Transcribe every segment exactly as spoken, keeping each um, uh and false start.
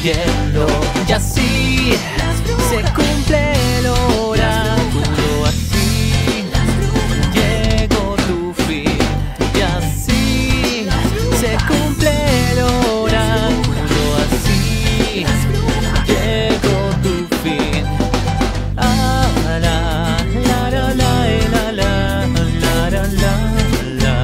fluyendo, y así se cumple el oral. Justo así llegó tu fin, y así se cumple el oral. Justo así llegó tu fin. Ah, la la la la la la la la la la la.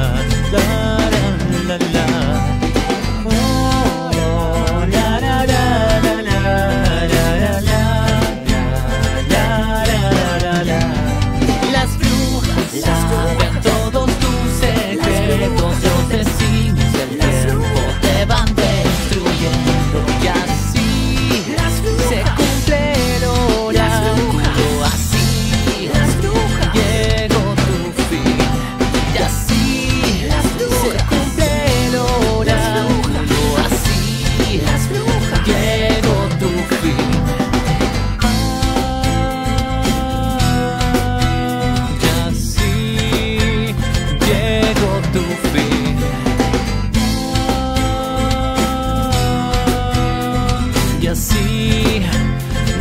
Y así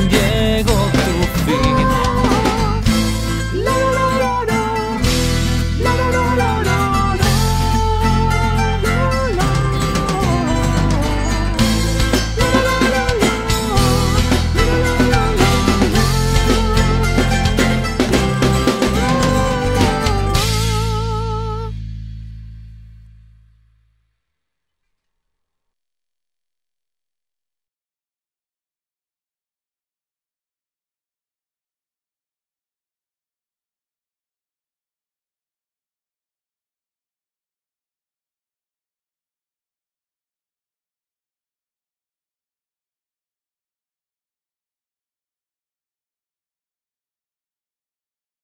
llegó.